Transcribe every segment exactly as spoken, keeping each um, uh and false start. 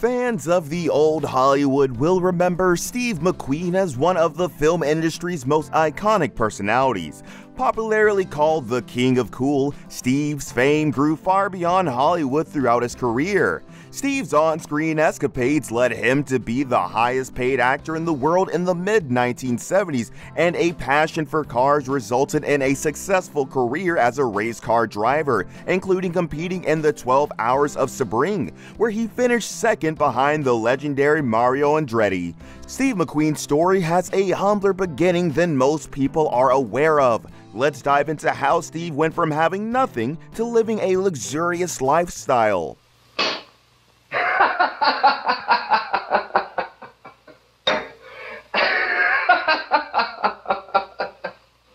Fans of the old Hollywood will remember Steve McQueen as one of the film industry's most iconic personalities. Popularly called the King of Cool, Steve's fame grew far beyond Hollywood throughout his career. Steve's on-screen escapades led him to be the highest-paid actor in the world in the mid nineteen seventies, and a passion for cars resulted in a successful career as a race car driver, including competing in the twelve hours of Sebring, where he finished second behind the legendary Mario Andretti. Steve McQueen's story has a humbler beginning than most people are aware of. Let's dive into how Steve went from having nothing to living a luxurious lifestyle.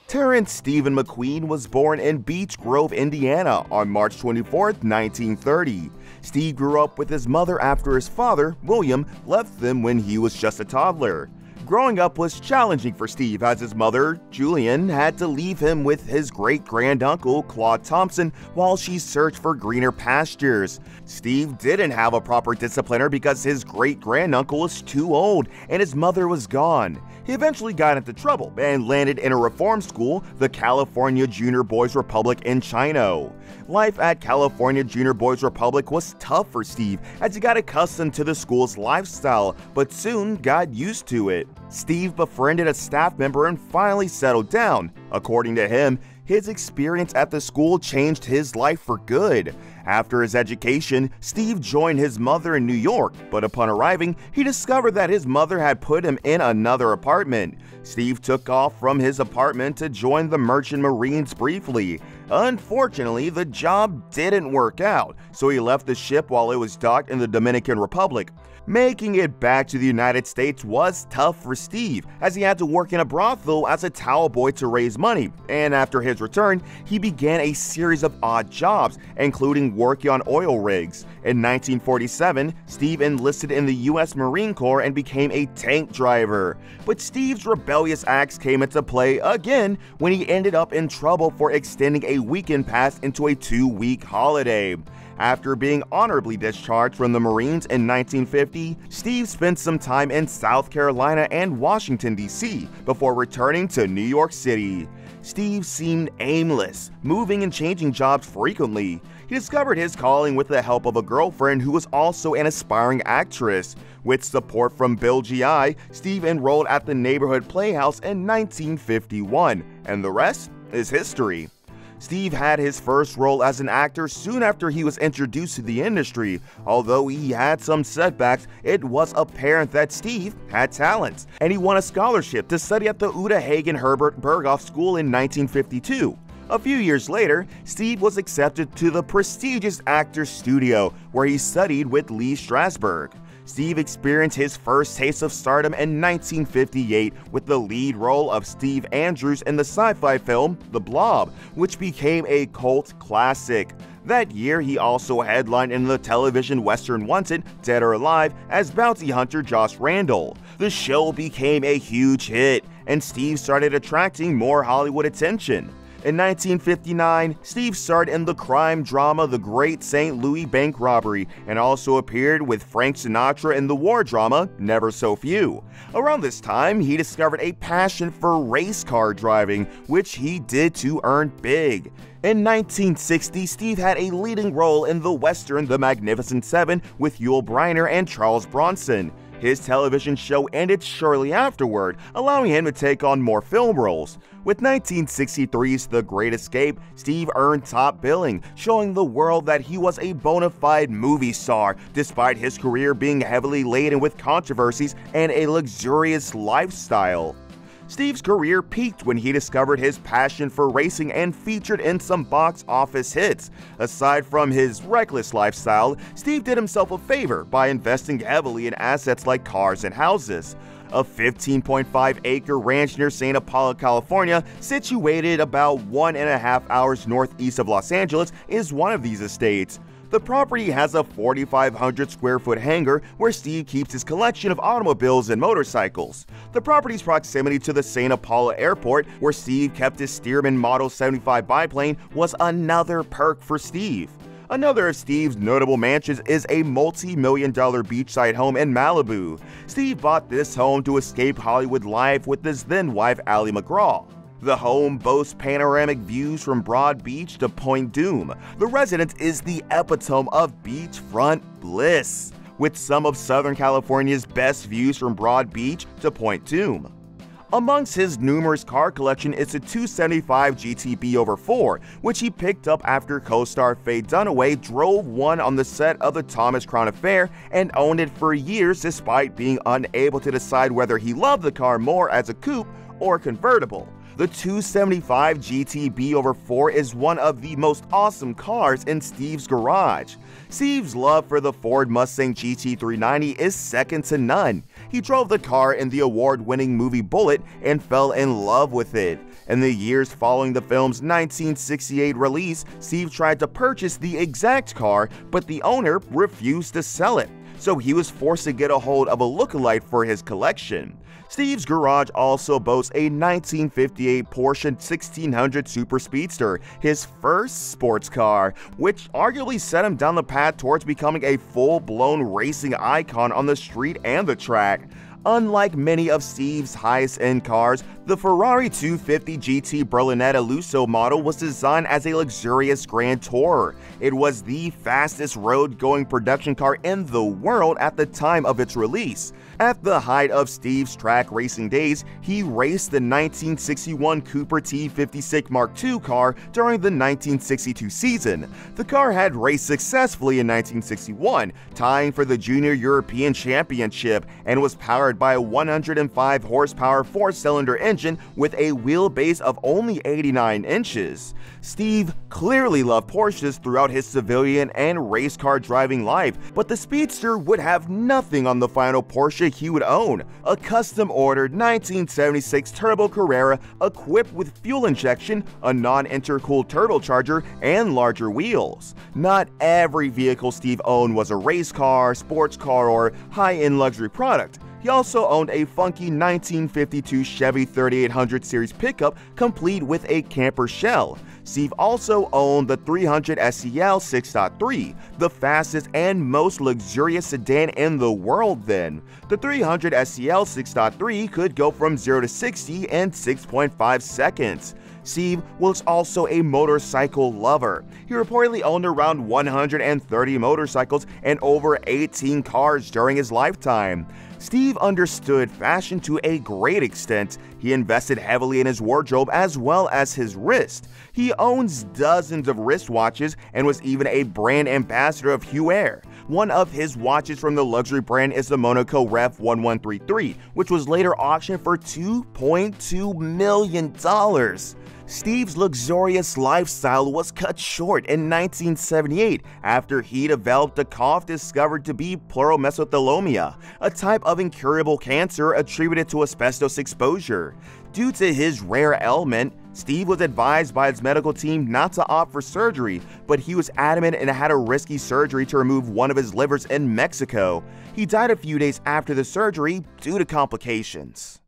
Terrence Stephen McQueen was born in Beech Grove, Indiana on March twenty-fourth, nineteen thirty. Steve grew up with his mother after his father, William, left them when he was just a toddler. Growing up was challenging for Steve as his mother, Julian, had to leave him with his great-granduncle, Claude Thompson, while she searched for greener pastures. Steve didn't have a proper discipliner because his great-granduncle was too old and his mother was gone. He eventually got into trouble and landed in a reform school, the California Junior Boys' Republic in Chino. Life at California Junior Boys' Republic was tough for Steve as he got accustomed to the school's lifestyle, but soon got used to it. Steve befriended a staff member and finally settled down. According to him, his experience at the school changed his life for good. After his education, Steve joined his mother in New York, but upon arriving, he discovered that his mother had put him in another apartment. Steve took off from his apartment to join the Merchant Marines briefly. Unfortunately, the job didn't work out, so he left the ship while it was docked in the Dominican Republic. Making it back to the United States was tough for Steve, as he had to work in a brothel as a towel boy to raise money, and after his return, he began a series of odd jobs, including working on oil rigs. In nineteen forty-seven, Steve enlisted in the U S Marine Corps and became a tank driver. But Steve's rebellious acts came into play again when he ended up in trouble for extending a weekend pass into a two-week holiday. After being honorably discharged from the Marines in nineteen fifty, Steve spent some time in South Carolina and Washington, D C before returning to New York City. Steve seemed aimless, moving and changing jobs frequently. He discovered his calling with the help of a girlfriend who was also an aspiring actress. With support from Bill G I, Steve enrolled at the Neighborhood Playhouse in nineteen fifty-one, and the rest is history. Steve had his first role as an actor soon after he was introduced to the industry. Although he had some setbacks, it was apparent that Steve had talent, and he won a scholarship to study at the Uta Hagen Herbert Berghoff School in nineteen fifty-two. A few years later, Steve was accepted to the prestigious Actors Studio, where he studied with Lee Strasberg. Steve experienced his first taste of stardom in nineteen fifty-eight with the lead role of Steve Andrews in the sci-fi film The Blob, which became a cult classic. That year, he also headlined in the television western Wanted, Dead or Alive as bounty hunter Josh Randall. The show became a huge hit, and Steve started attracting more Hollywood attention. In nineteen fifty-nine, Steve starred in the crime drama The Great Saint Louis Bank Robbery and also appeared with Frank Sinatra in the war drama Never So Few. Around this time, he discovered a passion for race car driving, which he did to earn big. In nineteen sixty, Steve had a leading role in the western The Magnificent Seven with Yul Brynner and Charles Bronson. His television show ended shortly afterward, allowing him to take on more film roles. With nineteen sixty-three's The Great Escape, Steve earned top billing, showing the world that he was a bona fide movie star, despite his career being heavily laden with controversies and a luxurious lifestyle. Steve's career peaked when he discovered his passion for racing and featured in some box office hits. Aside from his reckless lifestyle, Steve did himself a favor by investing heavily in assets like cars and houses. A fifteen point five acre ranch near Saint Apollo, California, situated about one and a half hours northeast of Los Angeles, is one of these estates. The property has a forty-five hundred square foot hangar where Steve keeps his collection of automobiles and motorcycles. The property's proximity to the Saint Apollo Airport, where Steve kept his Stearman Model seventy-five biplane, was another perk for Steve. Another of Steve's notable mansions is a multi-million dollar beachside home in Malibu. Steve bought this home to escape Hollywood life with his then-wife Allie McGraw. The home boasts panoramic views from Broad Beach to Point Doom. The residence is the epitome of beachfront bliss, with some of Southern California's best views from Broad Beach to Point Doom. Amongst his numerous car collection is the two seventy-five G T B over four, which he picked up after co-star Faye Dunaway drove one on the set of the Thomas Crown Affair and owned it for years despite being unable to decide whether he loved the car more as a coupe or convertible. The two seventy-five G T B over four is one of the most awesome cars in Steve's garage. Steve's love for the Ford Mustang G T three ninety is second to none. He drove the car in the award-winning movie Bullet and fell in love with it. In the years following the film's nineteen sixty-eight release, Steve tried to purchase the exact car, but the owner refused to sell it. So he was forced to get a hold of a lookalike for his collection. Steve's garage also boasts a nineteen fifty-eight Porsche sixteen hundred Super Speedster, his first sports car, which arguably set him down the path towards becoming a full-blown racing icon on the street and the track. Unlike many of Steve's highest-end cars, the Ferrari two fifty G T Berlinetta Lusso model was designed as a luxurious grand tourer. It was the fastest road-going production car in the world at the time of its release. At the height of Steve's track racing days, he raced the nineteen sixty-one Cooper T fifty-six Mark two car during the nineteen sixty-two season. The car had raced successfully in nineteen sixty-one, tying for the Junior European Championship, and was powered by a one hundred five horsepower four-cylinder engine with a wheelbase of only eighty-nine inches. Steve clearly loved Porsches throughout his civilian and race car driving life, but the Speedster would have nothing on the final Porsche he would own, a custom-ordered nineteen seventy-six Turbo Carrera equipped with fuel injection, a non-intercooled turbocharger, and larger wheels. Not every vehicle Steve owned was a race car, sports car, or high-end luxury product. He also owned a funky nineteen fifty-two Chevy thirty-eight hundred series pickup complete with a camper shell. Steve also owned the three hundred S C L six point three, the fastest and most luxurious sedan in the world then. The three hundred S C L six point three could go from zero to sixty in six point five seconds. Steve was also a motorcycle lover. He reportedly owned around one hundred thirty motorcycles and over eighteen cars during his lifetime. Steve understood fashion to a great extent. He invested heavily in his wardrobe as well as his wrist. He owns dozens of wristwatches and was even a brand ambassador of Huaire. One of his watches from the luxury brand is the Monaco Ref one one three three, which was later auctioned for two point two million dollars. Steve's luxurious lifestyle was cut short in nineteen seventy-eight after he developed a cough discovered to be pleural mesothelioma, a type of incurable cancer attributed to asbestos exposure. Due to his rare ailment, Steve was advised by his medical team not to opt for surgery, but he was adamant and had a risky surgery to remove one of his livers in Mexico. He died a few days after the surgery due to complications.